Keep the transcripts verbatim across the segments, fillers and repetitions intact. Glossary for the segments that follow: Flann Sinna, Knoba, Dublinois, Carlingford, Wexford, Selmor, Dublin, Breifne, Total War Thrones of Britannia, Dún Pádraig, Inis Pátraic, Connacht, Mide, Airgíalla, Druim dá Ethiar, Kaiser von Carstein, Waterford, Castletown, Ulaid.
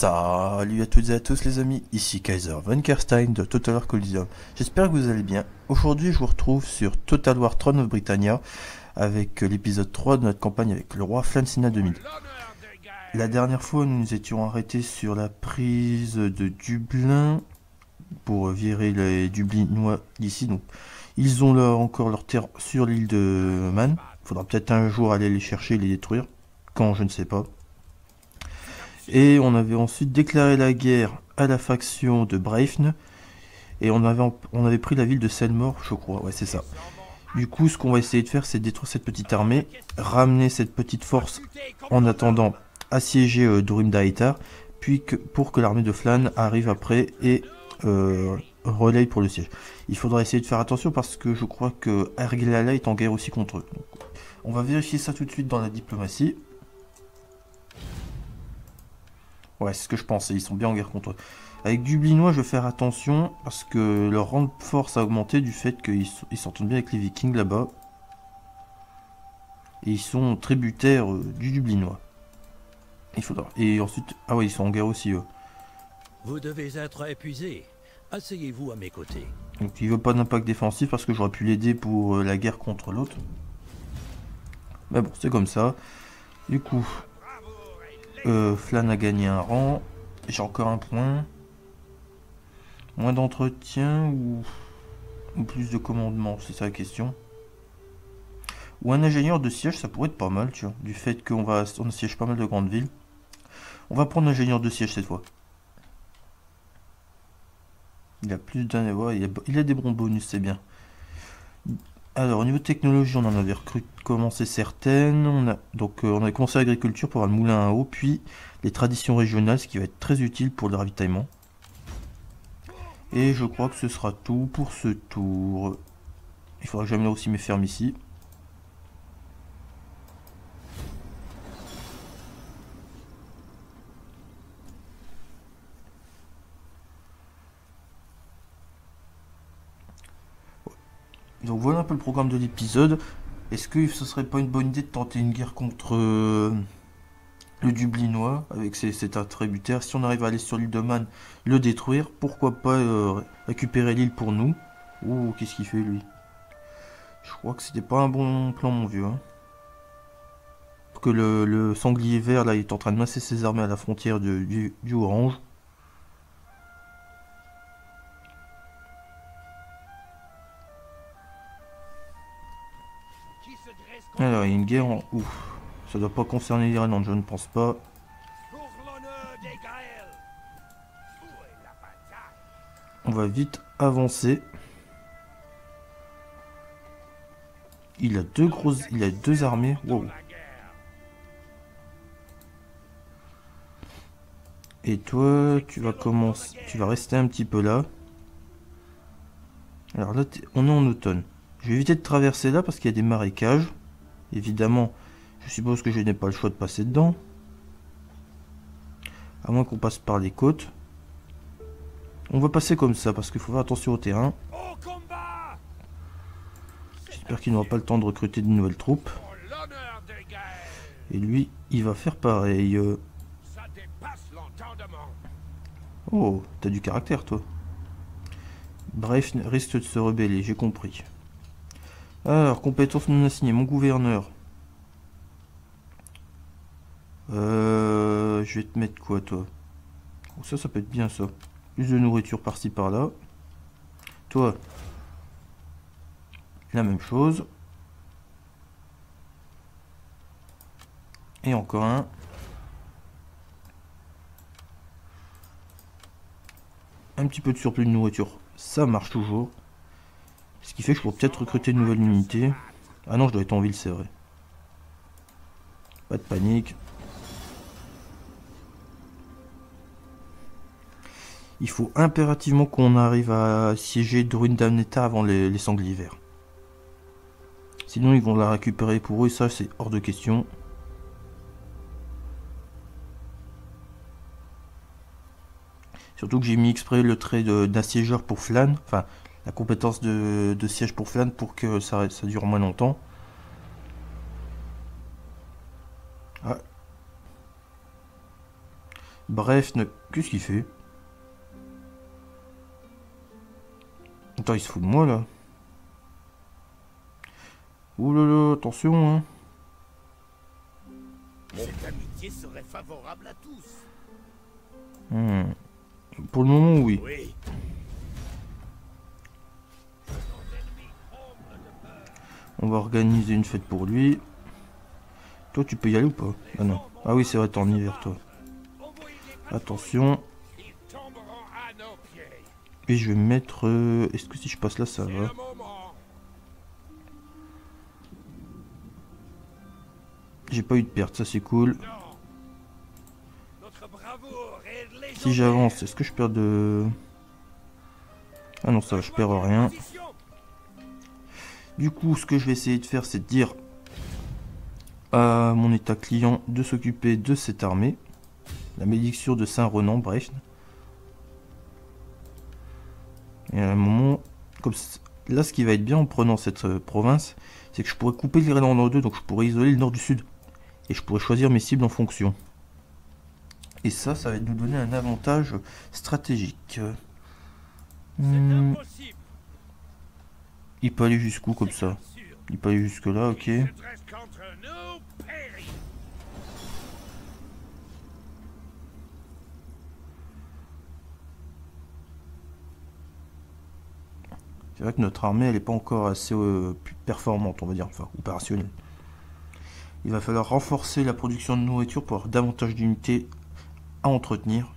Salut à toutes et à tous les amis, ici Kaiser von Carstein de Total War Collision. J'espère que vous allez bien. Aujourd'hui je vous retrouve sur Total War Thrones of Britannia avec l'épisode trois de notre campagne avec le roi Flann Sinna de Mide. La dernière fois nous nous étions arrêtés sur la prise de Dublin pour virer les Dublinois d'ici. Donc ils ont leur, encore leur terre sur l'île de Man. Faudra peut-être un jour aller les chercher et les détruire. Quand, je ne sais pas. Et on avait ensuite déclaré la guerre à la faction de Breifne. Et on avait, on avait pris la ville de Selmor, je crois. Ouais, c'est ça. Du coup, ce qu'on va essayer de faire, c'est détruire cette petite armée. Ramener cette petite force en attendant assiéger euh, Druim dá Ethiar. Puis que, pour que l'armée de Flann arrive après et euh, relaye pour le siège. Il faudra essayer de faire attention parce que je crois que Airgíalla est en guerre aussi contre eux. Donc, on va vérifier ça tout de suite dans la diplomatie. Ouais, c'est ce que je pensais, ils sont bien en guerre contre eux. Avec Dublinois, je vais faire attention, parce que leur rang de force a augmenté du fait qu'ils s'entendent bien avec les Vikings là-bas. Et ils sont tributaires euh, du Dublinois. Il faudra... Et ensuite... Ah ouais, ils sont en guerre aussi, eux. Vous devez être épuisé. Asseyez-vous à mes côtés. Donc il veut pas d'impact défensif, parce que j'aurais pu l'aider pour euh, la guerre contre l'autre. Mais bon, c'est comme ça. Du coup... Euh, Flann a gagné un rang. J'ai encore un point. Moins d'entretien ou... ou plus de commandement, c'est ça la question. Ou un ingénieur de siège, ça pourrait être pas mal, tu vois. Du fait qu'on va... on siège pas mal de grandes villes. On va prendre l'ingénieur de siège cette fois. Il a plus d'un... Ouais, il, a... il a des bons bonus, c'est bien. Alors, au niveau technologie, on en avait recruté, commencé certaines. On a, donc, euh, on a commencé l'agriculture pour avoir le moulin à eau, puis les traditions régionales, ce qui va être très utile pour le ravitaillement. Et je crois que ce sera tout pour ce tour. Il faudra que j'amène aussi mes fermes ici. Donc voilà un peu le programme de l'épisode. Est-ce que ce serait pas une bonne idée de tenter une guerre contre euh, le Dublinois avec ses, cet attributaire? Si on arrive à aller sur l'île de Man, le détruire, pourquoi pas euh, récupérer l'île pour nous? Oh, qu'est-ce qu'il fait lui? Je crois que c'était pas un bon plan, mon vieux. Hein. Parce que le, le sanglier vert là, il est en train de masser ses armées à la frontière de, du, du orange. Alors, il y a une guerre en... Ouf, ça doit pas concerner l'Irlande, je ne pense pas. On va vite avancer. Il a deux grosses... Il a deux armées. Wow. Et toi, tu vas commencer... Tu vas rester un petit peu là. Alors là, on est en automne. Je vais éviter de traverser là parce qu'il y a des marécages. Évidemment, je suppose que je n'ai pas le choix de passer dedans. À moins qu'on passe par les côtes. On va passer comme ça, parce qu'il faut faire attention au terrain. J'espère qu'il n'aura pas le temps de recruter de nouvelles troupes. Et lui, il va faire pareil. Oh, t'as du caractère, toi. Bref, risque de se rebeller, j'ai compris. Alors, compétences non assignées, mon gouverneur. Euh, je vais te mettre quoi, toi? Oh, ça, ça peut être bien, ça. Plus de nourriture par-ci, par-là. Toi, la même chose. Et encore un. Un petit peu de surplus de nourriture, ça marche toujours. Ce qui fait que je pourrais peut-être recruter une nouvelle unité. Ah non, je dois être en ville, c'est vrai. Pas de panique. Il faut impérativement qu'on arrive à siéger Druim dá Ethiar avant les, les sangliers verts. Sinon, ils vont la récupérer pour eux, et ça, c'est hors de question. Surtout que j'ai mis exprès le trait d'un siégeur pour Flann. Enfin... La compétence de, de siège pour Flann pour que ça, ça dure moins longtemps. Ah. Breifne, qu'est-ce qu'il fait? Attends, il se fout de moi là. Ouh là là, attention hein. Cette amitié serait favorable à tous. Hmm. Pour le moment, oui. oui. On va organiser une fête pour lui. Toi, tu peux y aller ou pas? Ah non. Ah oui, c'est vrai, t'es en hiver, toi. Attention. Et je vais mettre... Euh... Est-ce que si je passe là, ça va? J'ai pas eu de perte, ça c'est cool. Si j'avance, est-ce que je perds de... Ah non, ça va, je perds rien. Du coup, ce que je vais essayer de faire, c'est de dire à mon état client de s'occuper de cette armée. La médiction de Saint-Renan, Breifne. Et à un moment, comme là, ce qui va être bien en prenant cette euh, province, c'est que je pourrais couper l'Irlande en deux, donc je pourrais isoler le nord du sud. Et je pourrais choisir mes cibles en fonction. Et ça, ça va nous donner un avantage stratégique. Hum. Il peut aller jusqu'où comme ça? Il peut aller jusque là, ok. C'est vrai que notre armée, elle n'est pas encore assez euh, performante, on va dire, enfin, opérationnelle. Il va falloir renforcer la production de nourriture pour avoir davantage d'unités à entretenir.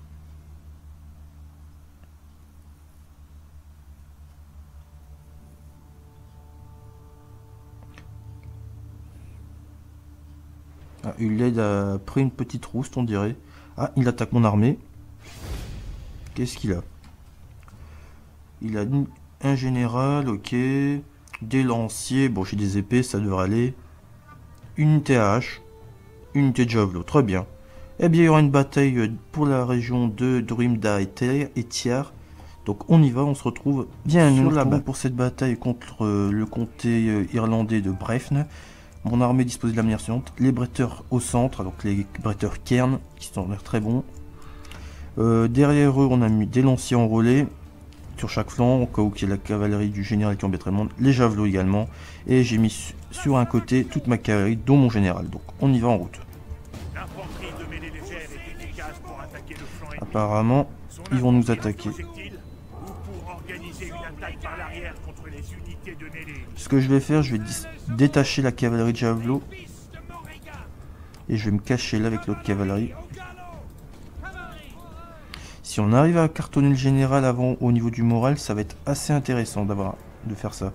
Ah, Ulaid a pris une petite rouste, on dirait. Ah, il attaque mon armée. Qu'est-ce qu'il a? Il a un général, ok. Des lanciers, bon j'ai des épées, ça devrait aller. Unité à hache, unité de javelot, très bien. Eh bien, il y aura une bataille pour la région de Druim dá Ethiar. Donc on y va, on se retrouve bien sur la bataille. Pour cette bataille contre le comté irlandais de Breifne. Mon armée disposée de la manière suivante. Les bretteurs au centre, donc les bretteurs Cairn, qui sont l'air très bons. Euh, derrière eux, on a mis des lanciers en relais sur chaque flanc, au cas où il y a la cavalerie du général qui embêterait le monde. Les javelots également. Et j'ai mis su sur un côté toute ma cavalerie, dont mon général. Donc on y va en route. Apparemment, ils vont nous attaquer. Ce que je vais faire, je vais détacher la cavalerie de javelot et je vais me cacher là avec l'autre cavalerie. Si on arrive à cartonner le général avant au niveau du moral, ça va être assez intéressant d'avoir de faire ça.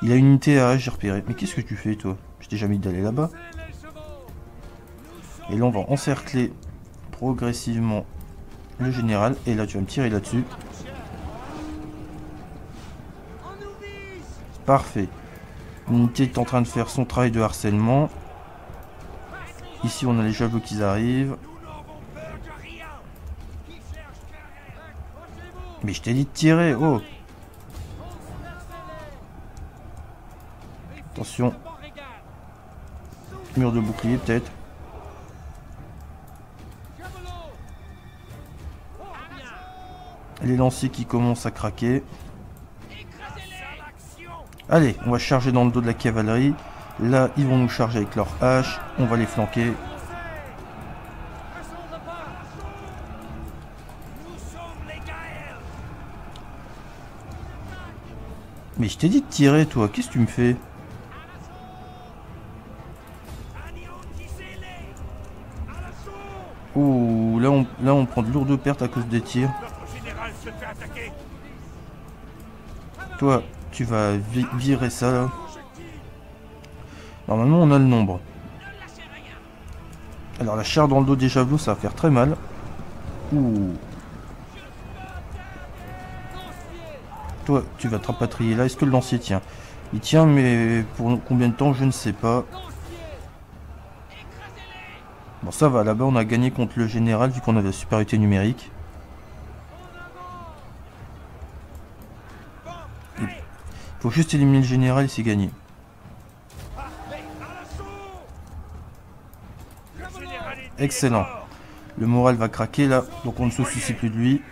Il a une unité à agir repéré. Mais qu'est-ce que tu fais toi? Je t'ai jamais dit d'aller là-bas. Et là on va encercler progressivement le général. Et là tu vas me tirer là-dessus. Parfait. L'unité est en train de faire son travail de harcèlement. Ici, on a les javelots qui arrivent. Mais je t'ai dit de tirer. Oh. Attention. Mur de bouclier, peut-être. Les lanciers qui commencent à craquer. Allez, on va charger dans le dos de la cavalerie. Là, ils vont nous charger avec leurs haches. On va les flanquer. Mais je t'ai dit de tirer, toi. Qu'est-ce que tu me fais? Ouh, là on, là, on prend de lourdes pertes à cause des tirs. Toi... Tu vas vi virer ça là. Normalement on a le nombre. Alors la chair dans le dos des javelots, ça va faire très mal. Ouh. Toi tu vas te rapatrier là. Est-ce que le lancier tient? Il tient mais pour combien de temps je ne sais pas. Bon ça va, là-bas on a gagné contre le général vu qu'on avait la supériorité numérique. Faut juste éliminer le général et c'est gagné. Excellent. Le moral va craquer là, donc on ne se soucie plus de lui.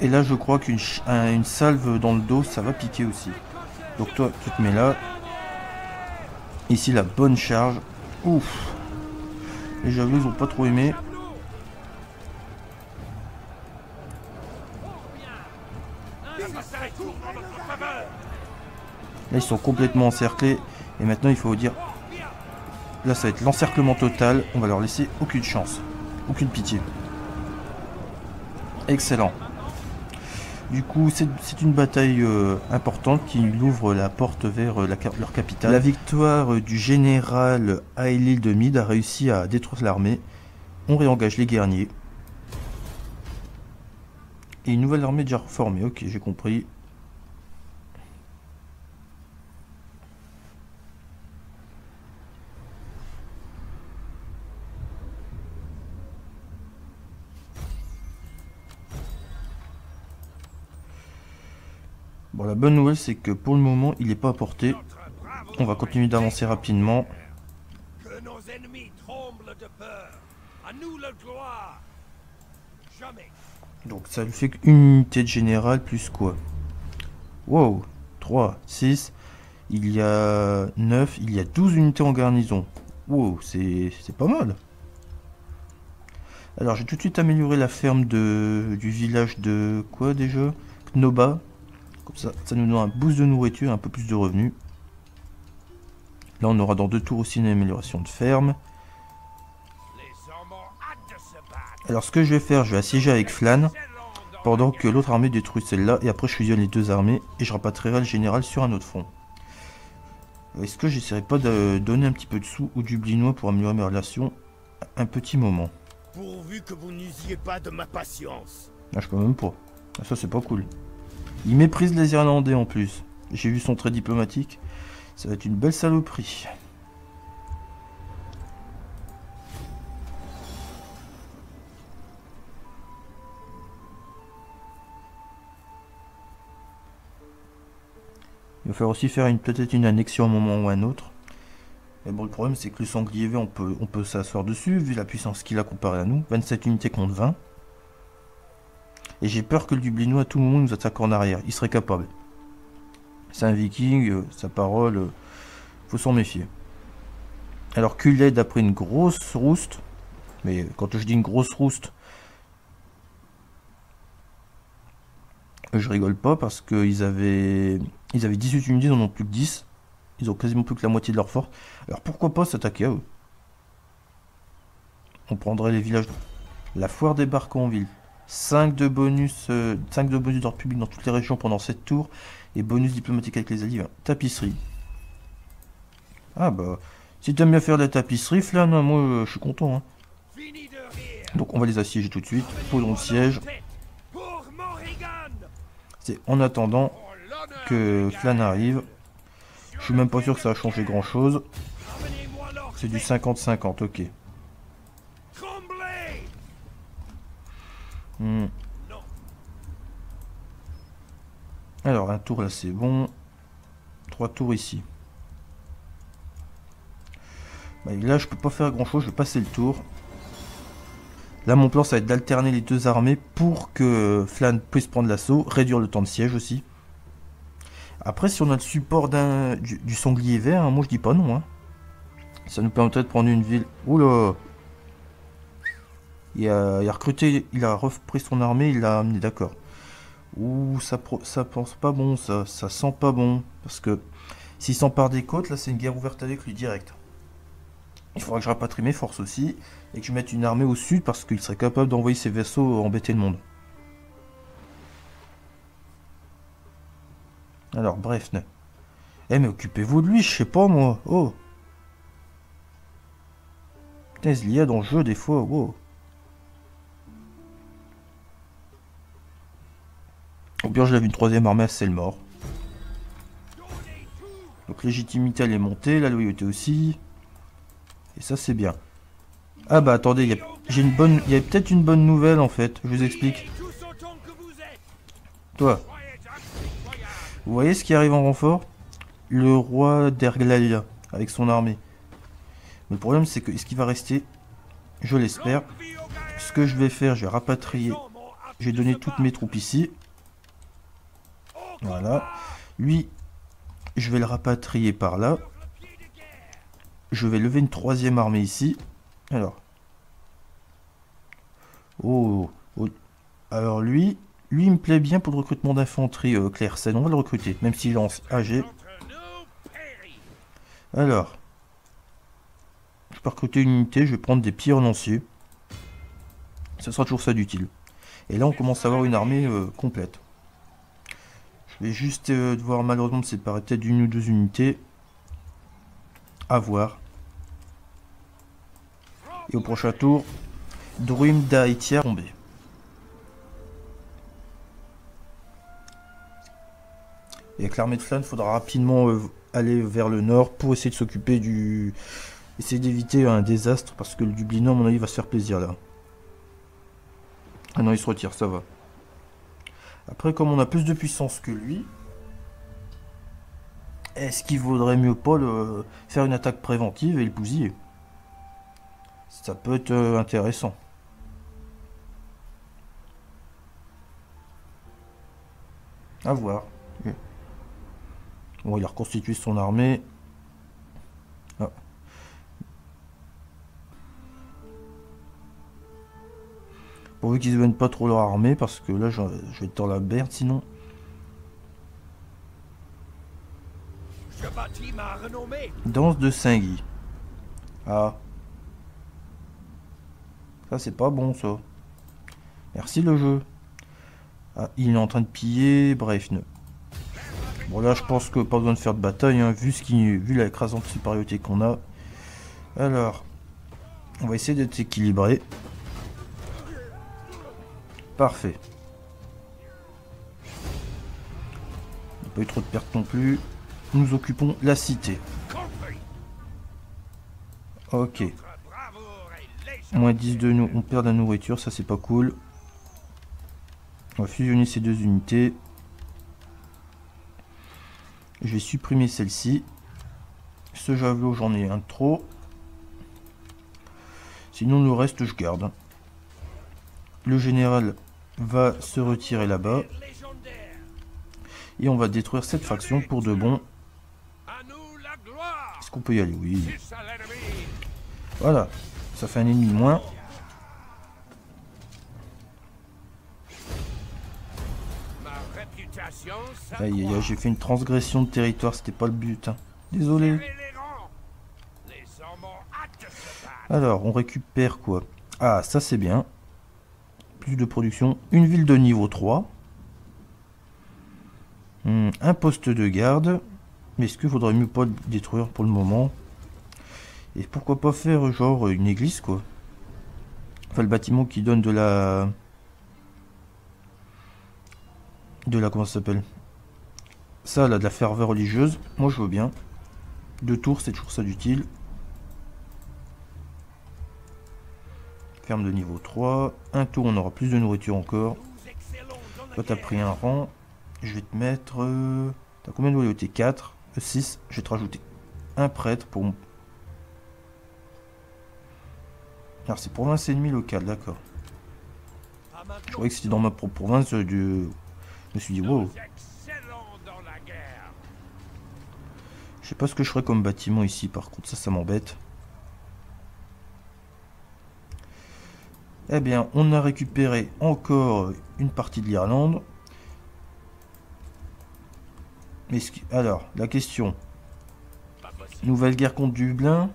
Et là je crois qu'une une salve dans le dos ça va piquer aussi. Donc toi tu te mets là. Ici la bonne charge. Ouf. Les javelots ils ont pas trop aimé. Là ils sont complètement encerclés. Et maintenant il faut dire... Là ça va être l'encerclement total. On va leur laisser aucune chance. Aucune pitié. Excellent. Du coup c'est une bataille euh, importante qui ouvre la porte vers euh, la, leur capitale. La victoire euh, du général Aelil de Mide a réussi à détruire l'armée. On réengage les guerriers. Et une nouvelle armée déjà reformée. Ok, j'ai compris. Bon, la bonne nouvelle, c'est que pour le moment, il n'est pas à portée. On va continuer d'avancer rapidement. Donc, ça lui fait qu'une unité de général plus quoi? Wow, trois, six, il y a neuf, il y a douze unités en garnison. Wow, c'est pas mal. Alors, j'ai tout de suite amélioré la ferme de, du village de quoi déjà? Knoba. Comme ça, ça nous donne un boost de nourriture et un peu plus de revenus. Là, on aura dans deux tours aussi une amélioration de ferme. Alors, ce que je vais faire, je vais assiéger avec Flann pendant que l'autre armée détruit celle-là. Et après, je fusionne les deux armées et je rapatrierai le général sur un autre front. Est-ce que j'essaierai pas de donner un petit peu de sous aux Dublinois pour améliorer mes relations? Un petit moment. Pourvu que vous n'usiez pas de ma patience. Ah, je peux même pas. Ah, ça, c'est pas cool. Il méprise les Irlandais en plus. J'ai vu son trait diplomatique. Ça va être une belle saloperie. Il va falloir aussi faire une peut-être une annexion à un moment ou à un autre. Mais bon, le problème c'est que le sanglier vert, on peut, on peut s'asseoir dessus, vu la puissance qu'il a comparé à nous. vingt-sept unités contre vingt. Et j'ai peur que le Dublinois à tout moment nous attaque en arrière. Il serait capable. C'est un viking, euh, sa parole, euh, faut s'en méfier. Alors qu'Ulaid a pris une grosse rouste. Mais quand je dis une grosse rouste, je rigole pas parce qu'ils avaient, ils avaient dix-huit unités, ils en ont plus que dix. Ils ont quasiment plus que la moitié de leur force. Alors pourquoi pas s'attaquer à eux? On prendrait les villages. La foire débarque en ville. cinq de bonus euh, cinq de bonus d'ordre public dans toutes les régions pendant sept tours. Et bonus diplomatique avec les alliés. Tapisserie. Ah bah, si t'aimes bien faire de la tapisserie, Flann, moi euh, je suis content. Hein. Donc on va les assiéger tout de suite. Posons le siège. C'est en attendant que Flann arrive. Je suis même pas sûr que ça a changé grand chose. C'est du cinquante cinquante, ok. Hmm. Alors un tour là c'est bon. Trois tours ici. Bah, là je peux pas faire grand chose, je vais passer le tour. Là mon plan ça va être d'alterner les deux armées pour que Flann puisse prendre l'assaut, réduire le temps de siège aussi. Après si on a le support d'un du, du sanglier vert, hein, moi je dis pas non. Hein. Ça nous permettrait de prendre une ville. Oula! Il a, il a recruté, il a repris son armée, il l'a amené, d'accord. Ouh, ça, ça pense pas bon, ça, ça sent pas bon. Parce que s'il s'empare des côtes, là c'est une guerre ouverte avec lui, direct. Il faudra que je rapatrie mes forces aussi, et que je mette une armée au sud, parce qu'il serait capable d'envoyer ses vaisseaux embêter le monde. Alors, Breifne. Eh, mais occupez-vous de lui, je sais pas moi, oh. Putain, il y a dans le jeu des fois, wow. Au pire, je lève une troisième armée à Selmor. Donc, légitimité, elle est montée. La loyauté aussi. Et ça, c'est bien. Ah bah, attendez. Il y a, a peut-être une bonne nouvelle, en fait. Je vous explique. Toi. Vous voyez ce qui arrive en renfort? Le roi d'Airgíalla avec son armée. Le problème c'est que est-ce qu'il va rester, je l'espère. Ce que je vais faire, je vais rapatrier. J'ai donné toutes mes troupes ici. Voilà. Lui, je vais le rapatrier par là. Je vais lever une troisième armée ici. Alors. Oh. oh. Alors lui, lui il me plaît bien pour le recrutement d'infanterie, euh, Clairsen. On va le recruter, même s'il lance A G. Alors. Je peux recruter une unité, je vais prendre des pieds renoncés. Ce sera toujours ça d'utile. Et là on commence à avoir une armée euh, complète. Je vais juste euh, devoir malheureusement me séparer peut-être d'une ou deux unités. À voir. Et au prochain tour, Druim dá Ethiar tombé. Et avec l'armée de Flann, il faudra rapidement euh, aller vers le nord pour essayer de s'occuper du... Essayer d'éviter un désastre parce que le Dublinois, à mon avis, va se faire plaisir là. Ah non, il se retire, ça va. Après, comme on a plus de puissance que lui, est-ce qu'il vaudrait mieux pas le, faire une attaque préventive et le bousiller? Ça peut être intéressant. À voir. Bon, il a reconstitué son armée. Ah. Pourvu qu'ils ne deviennent pas trop leur armée, parce que là, je, je vais être dans la merde, sinon. Danse de Saint-Guy. Ah. Ça, c'est pas bon, ça. Merci, le jeu. Ah, il est en train de piller Breifne. Bon, là, je pense que pas besoin de faire de bataille, hein, vu, ce qui, vu la écrasante supériorité qu'on a. Alors, on va essayer d'être équilibré. Parfait. Il n'y a pas eu trop de pertes non plus. Nous occupons la cité. Ok. Moins dix de nous. On perd la nourriture, ça c'est pas cool. On va fusionner ces deux unités. Je vais supprimer celle-ci. Ce javelot, j'en ai un de trop. Sinon le reste, je garde. Le général va se retirer là-bas. Et on va détruire cette faction pour de bon. Est-ce qu'on peut y aller? Oui. Voilà. Ça fait un ennemi de moins. Aïe, aïe, j'ai fait une transgression de territoire. C'était pas le but. Hein. Désolé. Alors, on récupère quoi? Ah, ça c'est bien. Plus de production, une ville de niveau trois, hmm, un poste de garde, mais est-ce qu'il faudrait mieux pas le détruire pour le moment? Et pourquoi pas faire genre une église quoi, enfin le bâtiment qui donne de la de la comment ça s'appelle ça là, de la ferveur religieuse, moi je veux bien. Deux tours, c'est toujours ça d'utile. Ferme de niveau trois. Un tour, on aura plus de nourriture encore. Toi, t'as pris un rang. Je vais te mettre... Euh, t'as combien de loyauté? quatre. six. Je vais te rajouter un prêtre pour... Alors, c'est province ennemie locale, d'accord. Je croyais que c'était dans ma propre province du... Je me suis dit, wow. Je sais pas ce que je ferais comme bâtiment ici, par contre. Ça, ça m'embête. Eh bien, on a récupéré encore une partie de l'Irlande. Mais ce qui... alors, la question. Nouvelle guerre contre Dublin.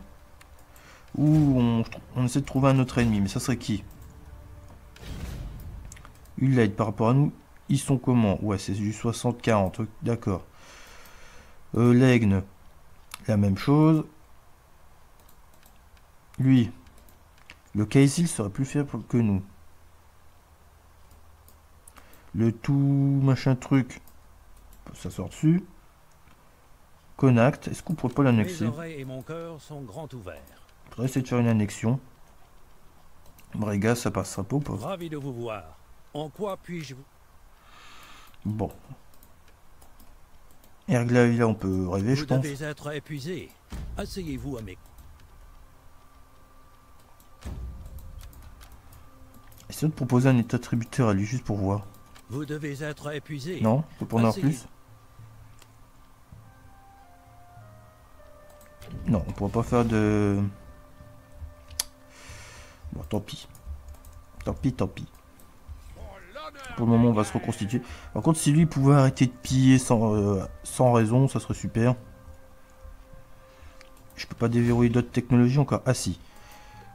Ou on... on essaie de trouver un autre ennemi. Mais ça serait qui? Ulaid par rapport à nous. Ils sont comment? Ouais, c'est du soixante quarante. D'accord. Euh, L'Aigne. La même chose. Lui. Le Kaisil serait plus faible que nous. Le tout machin truc, ça sort dessus. Connacht, est-ce qu'on pourrait pas l'annexer? Mes oreilles et mon cœur sont grand ouverts. Il faudrait essayer de faire une annexion. Brega, ça passera pas, pauvre. Ravi de vous voir. En quoi puis-je vous... Bon. Airgíalla, on peut rêver, vous je pense. Vous devez être épuisé. Asseyez-vous à mes... épisode proposer un état tributaire à lui juste pour voir. Vous devez être épuisé. Non, je peux prendre un plus. Non, on pourra pas faire de... Bon, tant pis. Tant pis, tant pis. Pour le moment, on va se reconstituer. Par contre, si lui pouvait arrêter de piller sans, euh, sans raison, ça serait super. Je peux pas déverrouiller d'autres technologies encore. Ah si.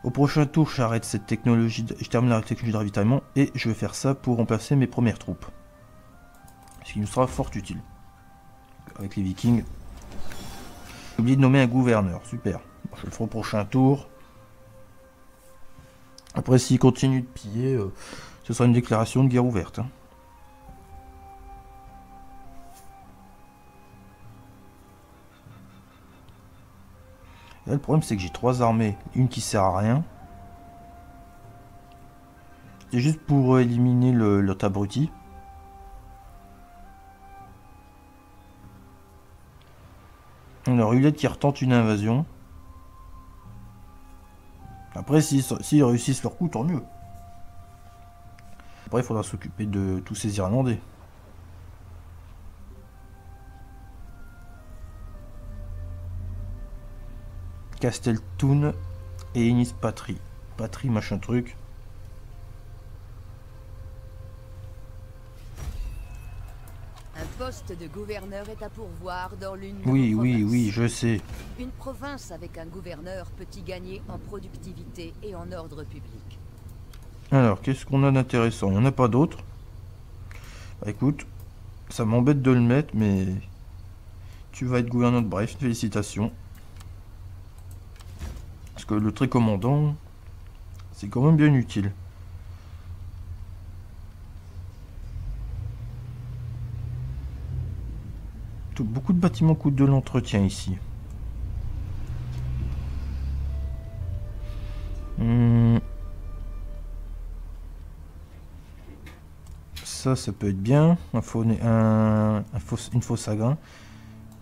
Au prochain tour, j'arrête cette technologie. De... Je termine la technologie de ravitaillement et je vais faire ça pour remplacer mes premières troupes. Ce qui nous sera fort utile. Avec les Vikings. J'ai oublié de nommer un gouverneur. Super. Bon, je le ferai au prochain tour. Après, s'il continue de piller, euh, ce sera une déclaration de guerre ouverte. Hein. Là, le problème, c'est que j'ai trois armées. Une qui sert à rien. C'est juste pour éliminer le, le abruti. Alors, Ulaid qui retente une invasion. Après, s'ils s'ils réussissent leur coup, tant mieux. Après, il faudra s'occuper de tous ces Irlandais. Castletown et Inis Pátraic. Pátraic, machin truc. Poste de gouverneur est à pourvoir dans l'une. Oui, oui, oui, je sais. Une province avec un gouverneur peut y gagner en productivité et en ordre public. Alors, qu'est-ce qu'on a d'intéressant? Il n'y en a pas d'autre. Bah écoute, ça m'embête de le mettre, mais tu vas être gouverneur de Breifne, félicitations. Parce que le tricommandant, c'est quand même bien utile. Beaucoup de bâtiments coûtent de l'entretien ici. Hum. Ça, ça peut être bien. Un faux, un, un faux, une fausse à grain.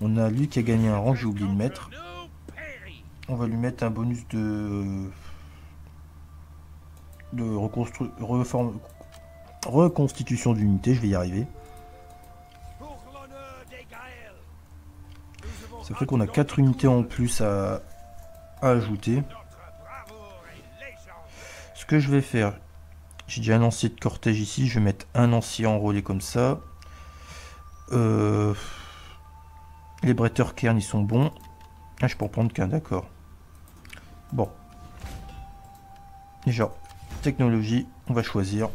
On a lui qui a gagné un rang, j'ai oublié de mettre. On va lui mettre un bonus de de reconstru, reform, reconstitution d'unité. Je vais y arriver. Ça fait qu'on a quatre unités en plus à, à ajouter. Ce que je vais faire, j'ai déjà un lancier de cortège ici, je vais mettre un lancier enrôlé comme ça. Euh, les bretteurs cairns, ils sont bons. Ah, je peux en prendre qu'un, d'accord. Bon. Déjà, technologie, on va choisir.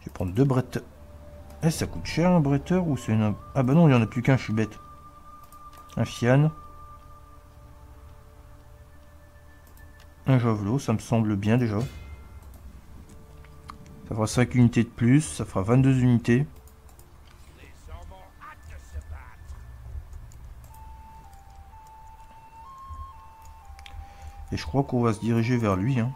Je vais prendre deux bretteurs. Eh, ça coûte cher un bretteur ou c'est une... Ah bah non, il n'y en a plus qu'un, je suis bête. Un Fianne. Un Javelot, ça me semble bien déjà. Ça fera cinq unités de plus, ça fera vingt-deux unités. Et je crois qu'on va se diriger vers lui, hein.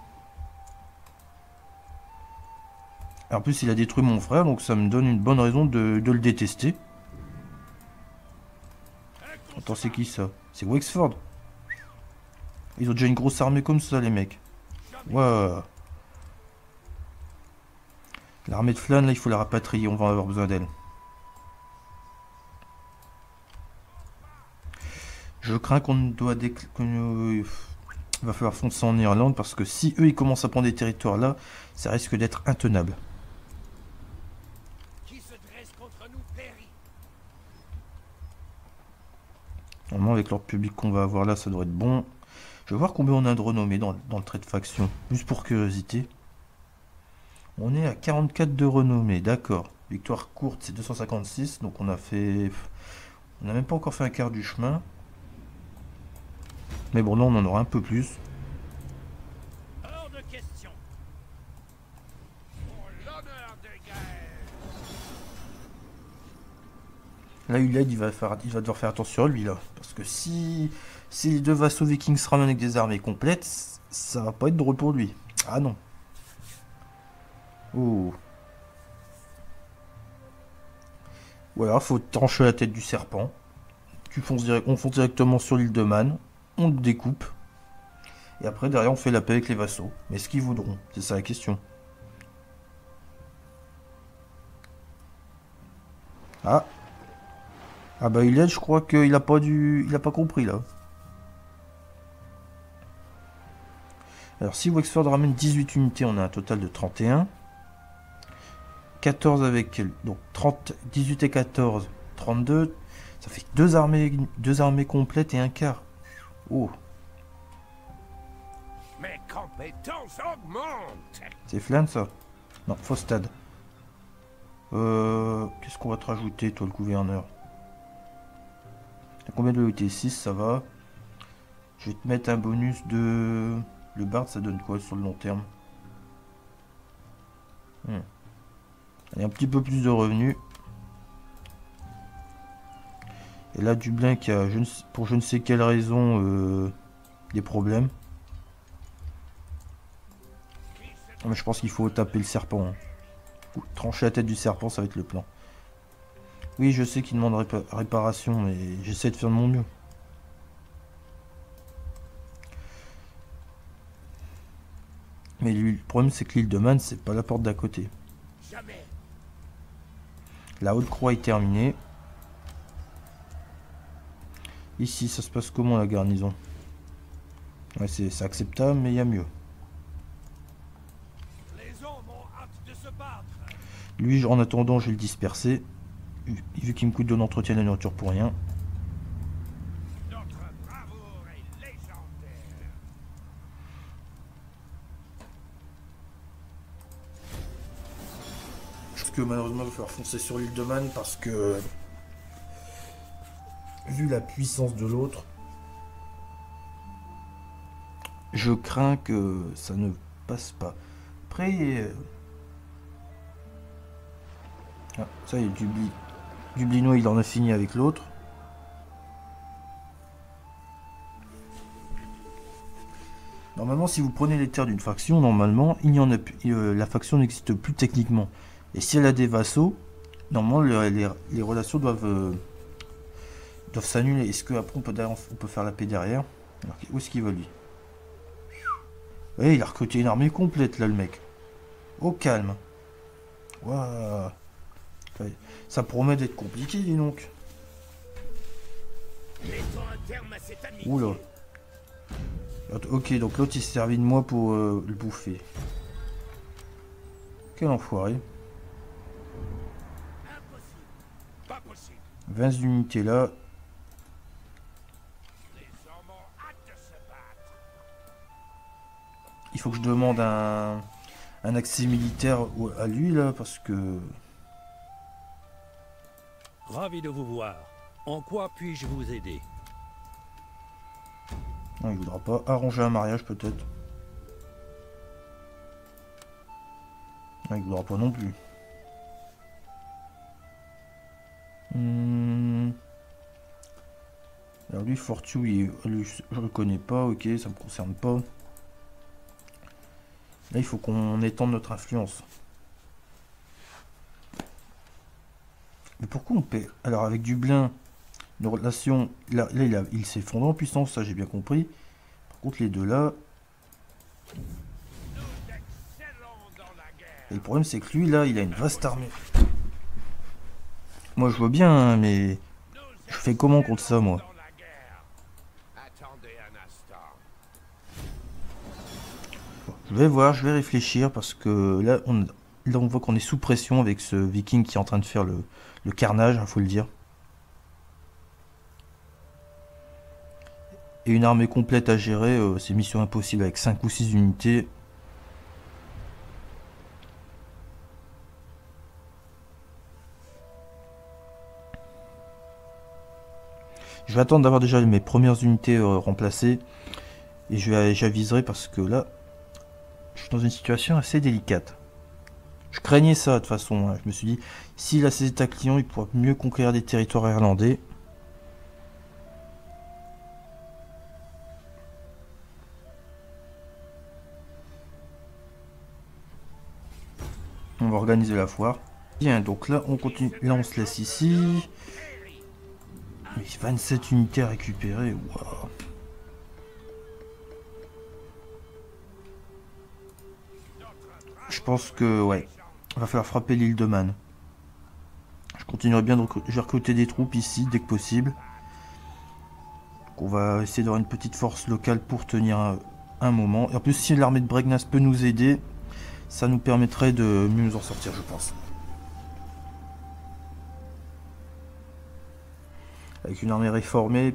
En plus, il a détruit mon frère, donc ça me donne une bonne raison de, de le détester. Attends, c'est qui ça? C'est Wexford. Ils ont déjà une grosse armée comme ça, les mecs. Waouh. L'armée de Flann, là, il faut la rapatrier. On va avoir besoin d'elle. Je crains qu'on doit décl... qu'on... va falloir foncer en Irlande, parce que si eux, ils commencent à prendre des territoires là, ça risque d'être intenable. Normalement, avec l'ordre public qu'on va avoir là, ça doit être bon. Je vais voir combien on a de renommée dans, dans le trait de faction. Juste pour curiosité. On est à quarante-quatre de renommée, d'accord. Victoire courte, c'est deux cent cinquante-six. Donc on a fait... On n'a même pas encore fait un quart du chemin. Mais bon, là, on en aura un peu plus. Hors de question. Là, Ulaid, il va faire, il va devoir faire attention à lui, là. Parce que si, si les deux vassaux vikings se ramènent avec des armées complètes, ça va pas être drôle pour lui. Ah non. Oh. Ou alors, faut trancher la tête du serpent. Tu fonces direct, on fonce directement sur l'île de Man. On le découpe. Et après, derrière, on fait la paix avec les vassaux. Mais ce qu'ils voudront, c'est ça la question. Ah. Ah bah Ulaid, je crois qu'il a pas du... il a pas compris là. Alors si Wexford ramène dix-huit unités, on a un total de trente et un. quatorze avec... donc trente, dix-huit et quatorze, trente-deux. Ça fait deux armées, deux armées complètes et un quart. Oh. Mes compétences augmentent. C'est Flann ça? Non, Faustad. Euh, Qu'est-ce qu'on va te rajouter toi le gouverneur? T'as combien de loyauté? six, ça va. Je vais te mettre un bonus de... Le bard, ça donne quoi sur le long terme? hmm. Allez, un petit peu plus de revenus. Et là, Dublin qui a, je ne sais, pour je ne sais quelle raison, euh, des problèmes. Ah, mais je pense qu'il faut taper le serpent. Hein. Ouh, trancher la tête du serpent, ça va être le plan. Oui, je sais qu'il demande répa réparation, mais j'essaie de faire de mon mieux. Mais lui, le problème, c'est que l'île de Man, c'est pas la porte d'à côté. Jamais. La haute croix est terminée. Ici, ça se passe comment la garnison? Ouais, c'est acceptable, mais il y a mieux. Les hommes ont hâte de se battre. Lui, en attendant, je vais le disperser. Vu qu'il me coûte de l'entretien de nourriture pour rien. Que malheureusement il va falloir foncer sur l'île de Man parce que vu la puissance de l'autre, je crains que ça ne passe pas. Après, ah, ça y est, Dubli... Dublinois il en a fini avec l'autre. Normalement, si vous prenez les terres d'une faction, normalement il y en a euh, la faction n'existe plus techniquement. Et si elle a des vassaux, normalement le, les, les relations doivent, euh, doivent s'annuler. Est-ce qu'après on peut, on peut faire la paix derrière? Alors, où est-ce qu'il va lui? Ouais, il a recruté une armée complète là le mec. Au calme. Waouh. Ça promet d'être compliqué dis donc. Oula. Ok, donc l'autre il s'est servi de moi pour euh, le bouffer. Quel enfoiré. vingt unités là. Il faut que je demande un, un accès militaire à lui là parce que... Ravi de vous voir. En quoi puis-je vous aider? Non, il voudra pas arranger un mariage peut-être. Non, il voudra pas non plus. Hum. Alors lui Fortu, il, lui, je le connais pas, ok, ça me concerne pas. Là il faut qu'on étende notre influence. Mais pourquoi on paie? Alors avec Dublin, nos relations, là, là il, il s'est fondé en puissance, ça j'ai bien compris. Par contre les deux là... Et le problème c'est que lui là, il a une vaste armée. Moi je vois bien, hein, mais je fais comment contre ça, moi? Bon, je vais voir, je vais réfléchir, parce que là, on, là, on voit qu'on est sous pression avec ce viking qui est en train de faire le, le carnage, hein, faut le dire. Et une armée complète à gérer, euh, c'est mission impossible avec cinq ou six unités. Je vais attendre d'avoir déjà mes premières unités euh, remplacées et je j'aviserai parce que là je suis dans une situation assez délicate. Je craignais ça de toute façon, hein. Je me suis dit s'il a ses états clients il pourra mieux conquérir des territoires irlandais. On va organiser la foire. Bien, donc là on continue, là on se laisse ici. vingt-sept unités récupérées, waouh. pense que, ouais, va falloir frapper l'île de Man. Je continuerai bien de recruter, je vais recruter des troupes ici dès que possible. Donc on va essayer d'avoir une petite force locale pour tenir un, un moment. Et en plus, si l'armée de Bregnas peut nous aider, ça nous permettrait de mieux nous en sortir, je pense. Avec une armée réformée,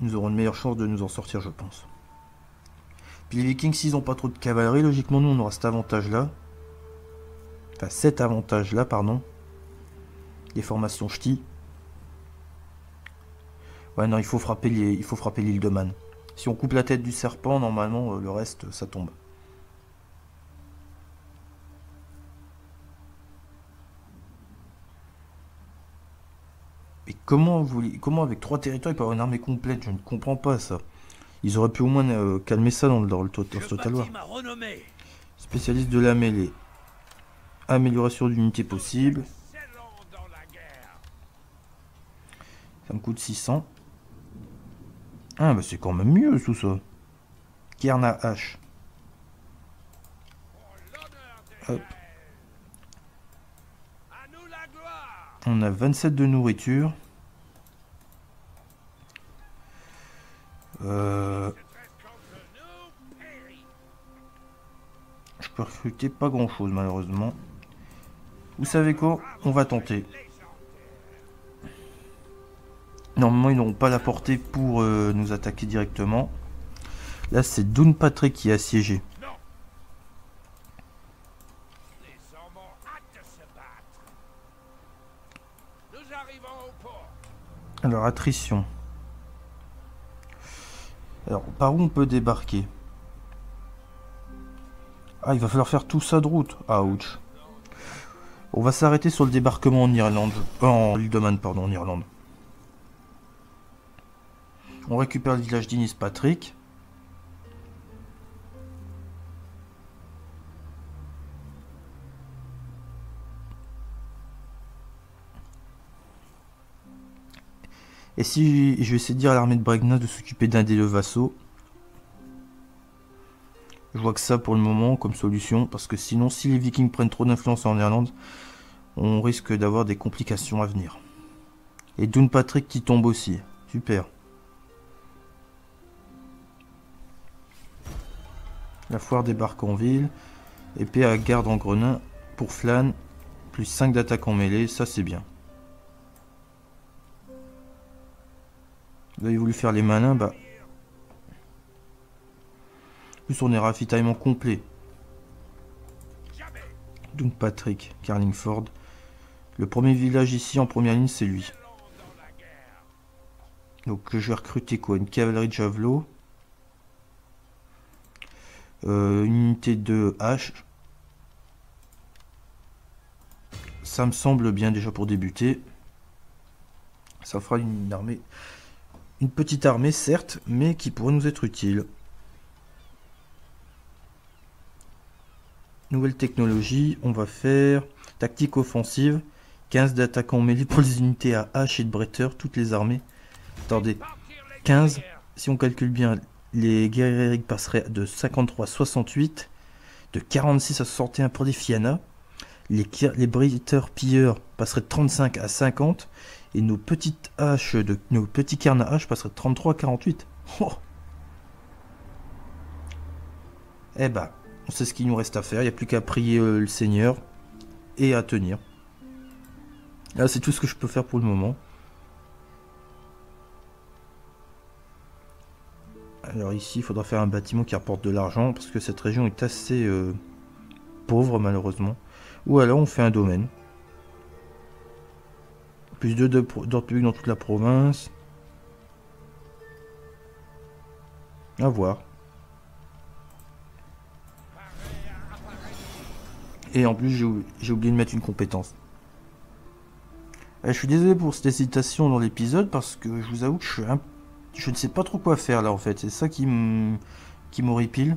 nous aurons une meilleure chance de nous en sortir, je pense. Puis les Vikings, s'ils n'ont pas trop de cavalerie, logiquement, nous, on aura cet avantage-là. Enfin, cet avantage-là, pardon. Des formations ch'tis. Ouais, non, il faut frapper les... il faut frapper l'île de Man. Si on coupe la tête du serpent, normalement, le reste, ça tombe. Et comment, vous... comment avec trois territoires, il peut avoir une armée complète? Je ne comprends pas ça. Ils auraient pu au moins euh, calmer ça dans le, dans le, dans le Total War. Spécialiste de la mêlée. Amélioration d'unité possible. Ça me coûte six cents. Ah, bah c'est quand même mieux tout ça. Cairn à H. Hop. On a vingt-sept de nourriture. Euh... Je peux recruter pas grand chose malheureusement. Vous savez quoi? On va tenter. Normalement ils n'auront pas la portée pour euh, nous attaquer directement. Là c'est Dún Pádraig qui est assiégé. Alors attrition. Alors, par où on peut débarquer? Ah, il va falloir faire tout ça de route. Ah, ouch. On va s'arrêter sur le débarquement en Irlande. Euh, en île de Man, pardon, en Irlande. On récupère le village d'Inis Pátraic. Et si je vais essayer de dire à l'armée de Bregnas de s'occuper d'un des deux vassaux. Je vois que ça pour le moment comme solution. Parce que sinon, si les Vikings prennent trop d'influence en Irlande, on risque d'avoir des complications à venir. Et Dún Pádraig qui tombe aussi. Super. La foire débarque en ville. Épée à garde en grenin pour Flann. Plus cinq d'attaque en mêlée. Ça, c'est bien. Vous avez voulu faire les malins, bah. En plus, on est ravitaillement complet. Dún Pádraig, Carlingford. Le premier village ici en première ligne, c'est lui. Donc, je vais recruter quoi? Une cavalerie de javelot. Euh, une unité de hache. Ça me semble bien déjà pour débuter. Ça fera une armée. Une petite armée, certes, mais qui pourrait nous être utile. Nouvelle technologie, on va faire tactique offensive. quinze d'attaque en mêlée pour les unités à hache et de bretteur, toutes les armées. Attendez, quinze, si on calcule bien, les guerriers passeraient de cinquante-trois à soixante-huit, de quarante-six à soixante et un pour les Fianna. Les, les bretteurs pilleurs passeraient de trente-cinq à cinquante. Et nos petites haches de nos petits cairns à hache passeraient de trente-trois à quarante-huit. Oh. Eh ben, on sait ce qu'il nous reste à faire. Il n'y a plus qu'à prier euh, le Seigneur et à tenir. Là, c'est tout ce que je peux faire pour le moment. Alors ici, il faudra faire un bâtiment qui rapporte de l'argent parce que cette région est assez euh, pauvre malheureusement. Ou alors, on fait un domaine. Plus de d'ordre public dans toute la province. À voir. Et en plus, j'ai oublié de mettre une compétence. Et je suis désolé pour cette hésitation dans l'épisode parce que je vous avoue que je, suis un... je ne sais pas trop quoi faire là en fait. C'est ça qui m'horripile.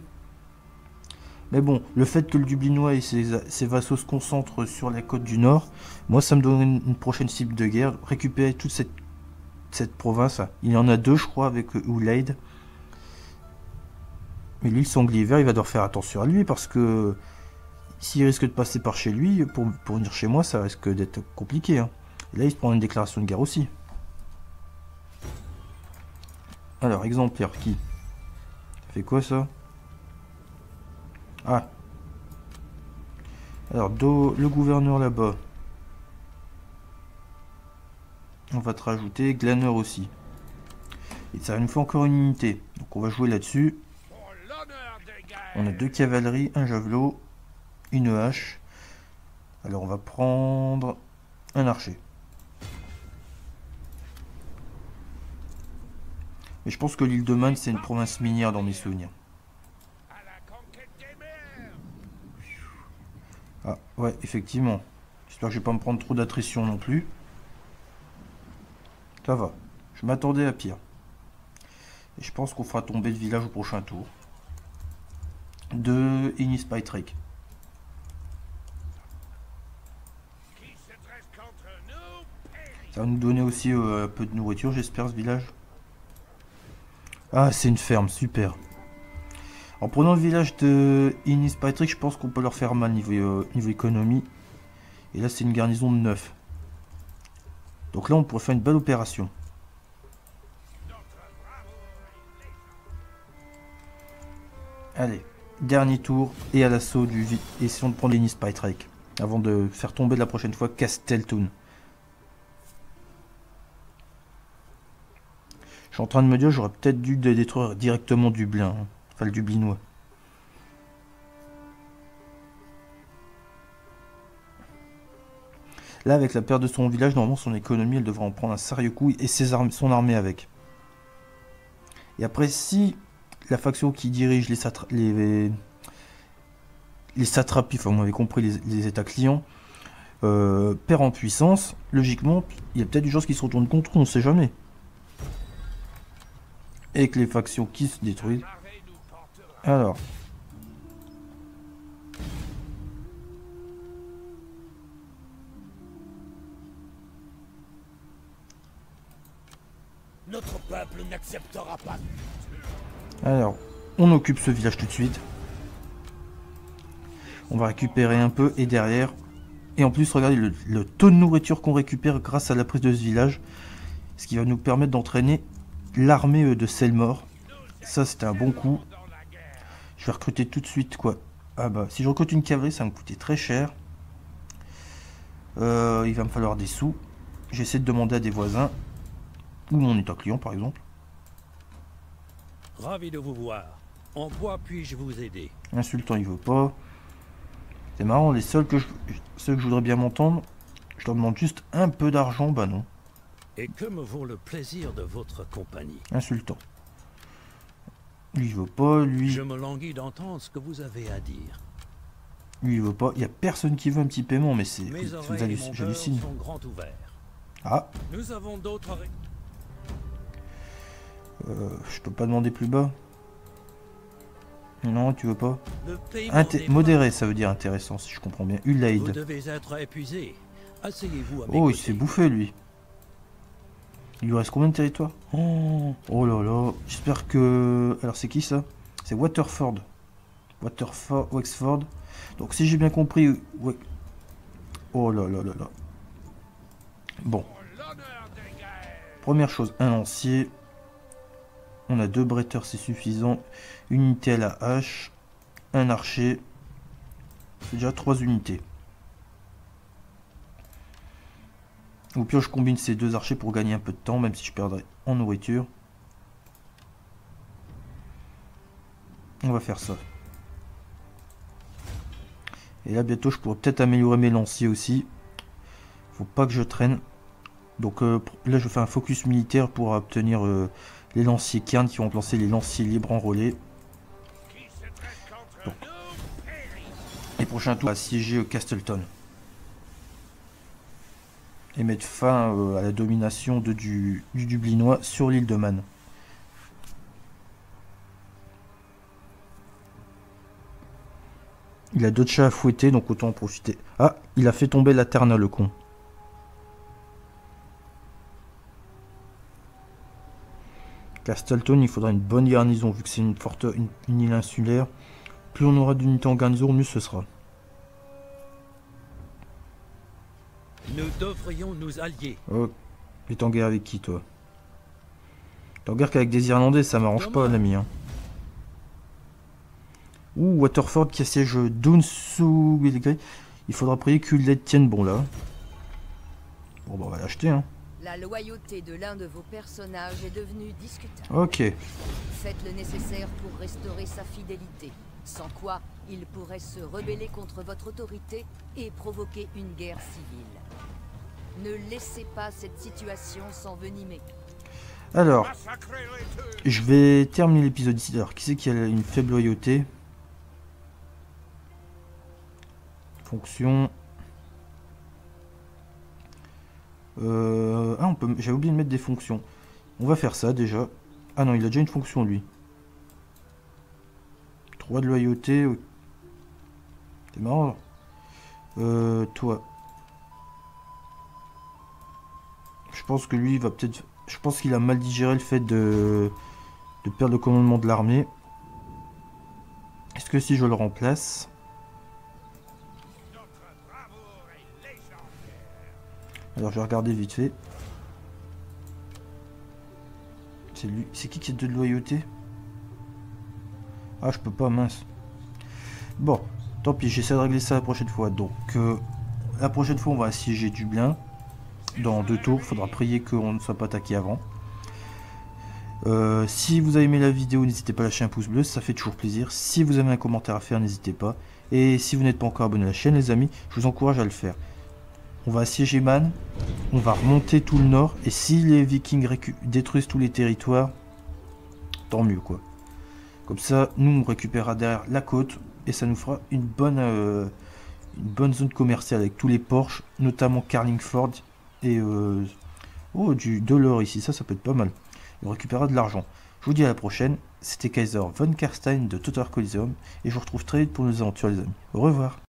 Mais bon, le fait que le Dublinois et ses, ses vassaux se concentrent sur la côte du Nord, moi ça me donne une, une prochaine cible de guerre. Récupérer toute cette, cette province. Il y en a deux, je crois, avec Ulaid. Mais lui, le sanglier vert, il va devoir faire attention à lui parce que S'il risque de passer par chez lui, pour, pour venir chez moi, ça risque d'être compliqué. Hein. Et là, il se prend une déclaration de guerre aussi. Alors, exemplaire qui fait quoi ça? Ah. Alors, do, le gouverneur là-bas. On va te rajouter Glaneur aussi. Et ça nous fait encore une unité. Donc on va jouer là-dessus. On a deux cavaleries, un javelot, une hache. Alors on va prendre un archer. Mais je pense que l'île de Man, c'est une province minière dans mes souvenirs. Ah ouais, effectivement. J'espère que je vais pas me prendre trop d'attrition non plus. Ça va, je m'attendais à pire. Et je pense qu'on fera tomber le village au prochain tour. De Inis Pátraic. Ça va nous donner aussi euh, un peu de nourriture, j'espère, ce village. Ah, c'est une ferme, super. En prenant le village de Inis Pátraic, je pense qu'on peut leur faire mal niveau, euh, niveau économie. Et là, c'est une garnison de neuf. Donc là, on pourrait faire une belle opération. Allez, dernier tour et à l'assaut du vide. Essayons de prendre Inis Pátraic avant de faire tomber de la prochaine fois Castletown. Je suis en train de me dire, j'aurais peut-être dû détruire directement Dublin, hein. Enfin le Dublinois. Là, avec la perte de son village, normalement, son économie, elle devrait en prendre un sérieux coup et ses armes, son armée avec. Et après, si la faction qui dirige les, satra les, les satrapies, enfin, vous m'avez compris, les, les états clients, euh, perd en puissance, logiquement, il y a peut-être des choses qui se retournent contre nous, on ne sait jamais. Et que les factions qui se détruisent. Alors... Notre peuple n'acceptera pas. Alors, on occupe ce village tout de suite. On va récupérer un peu et derrière. Et en plus, regardez le, le taux de nourriture qu'on récupère grâce à la prise de ce village. Ce qui va nous permettre d'entraîner l'armée de Selmor. Ça, c'était un bon coup. Je vais recruter tout de suite quoi. Ah bah, si je recrute une cavalerie, ça va me coûter très cher. Euh, il va me falloir des sous. J'essaie de demander à des voisins. Ou mon état client par exemple. Ravi de vous voir. En quoi puis-je vous aider? Insultant, il veut pas. C'est marrant, les seuls que je, ceux que je voudrais bien m'entendre, je leur demande juste un peu d'argent, bah non. Et que me vaut le plaisir de votre compagnie? Insultant. Lui il veut pas, lui. Je me languis d'entendre ce que vous avez à dire. Lui il veut pas. Il y a personne qui veut un petit paiement, mais c'est. J'hallucine. Ah. Nous avons d'autres. Euh, je peux pas demander plus bas. Non, tu veux pas. Inté modéré, ça veut dire intéressant, si je comprends bien. Ulaid. Oh, il s'est bouffé, lui. Il lui reste combien de territoire? Oh, oh là là. J'espère que... Alors, c'est qui, ça? C'est Waterford. Waterford, Wexford. Donc, si j'ai bien compris... Ouais... Oh là là là là. Bon. Première chose, un lancier... On a deux bretteurs, c'est suffisant. Une unité à la hache. Un archer. C'est déjà trois unités. Au pire, je combine ces deux archers pour gagner un peu de temps, même si je perdrai en nourriture. On va faire ça. Et là, bientôt, je pourrais peut-être améliorer mes lanciers aussi. Faut pas que je traîne. Donc euh, là, je fais un focus militaire pour obtenir... Euh, les lanciers cairns qui vont remplacer les lanciers libres en relais. Donc. Et prochain tour, on va assiéger Castletown. Et mettre fin euh, à la domination de, du, du Dublinois sur l'île de Man. Il a d'autres chats à fouetter, donc autant en profiter. Ah, il a fait tomber la Terna, le con. Castletown, il faudra une bonne garnison, vu que c'est une forte une, une île insulaire. Plus on aura d'unités en garnison, mieux ce sera. Nous devrions nous allier. Oh, tu t'es en guerre avec qui, toi? T'es en guerre qu'avec des Irlandais, ça m'arrange pas, l'ami. Hein. Ouh, Waterford qui assiège Dún sous Bilgré. Il faudra prier qu'Ulaid tienne bon là. Bon, bah, on va l'acheter, hein. La loyauté de l'un de vos personnages est devenue discutable. Ok. Faites le nécessaire pour restaurer sa fidélité. Sans quoi, il pourrait se rebeller contre votre autorité et provoquer une guerre civile. Ne laissez pas cette situation s'envenimer. Alors, je vais terminer l'épisode ici. Alors, qui c'est qui a une faible loyauté? Fonction... Euh, ah, on peut... J'avais oublié de mettre des fonctions. On va faire ça déjà. Ah non, il a déjà une fonction lui. trois de loyauté. T'es marrant. Euh, toi. Je pense que lui il va peut-être. Je pense qu'il a mal digéré le fait de de perdre le commandement de l'armée. Est-ce que si je le remplace? Alors je vais regarder vite fait. C'est lui. C'est qui qui a deux de loyauté? Ah je peux pas, mince. Bon, tant pis, j'essaie de régler ça la prochaine fois. Donc euh, la prochaine fois on va assiéger Dublin. Dans deux tours, faudra prier qu'on ne soit pas attaqué avant. Euh, si vous avez aimé la vidéo, n'hésitez pas à lâcher un pouce bleu, ça fait toujours plaisir. Si vous avez un commentaire à faire, n'hésitez pas. Et si vous n'êtes pas encore abonné à la chaîne, les amis, je vous encourage à le faire. On va assiéger Man, on va remonter tout le nord, et si les Vikings détruisent tous les territoires, tant mieux quoi. Comme ça, nous on récupérera derrière la côte, et ça nous fera une bonne, euh, une bonne zone commerciale avec tous les ports, notamment Carlingford, et euh, oh, du de l'or ici, ça, ça peut être pas mal. On récupérera de l'argent. Je vous dis à la prochaine, c'était Kaiser von Carstein de Total War Thrones, et je vous retrouve très vite pour nos aventures les amis. Au revoir.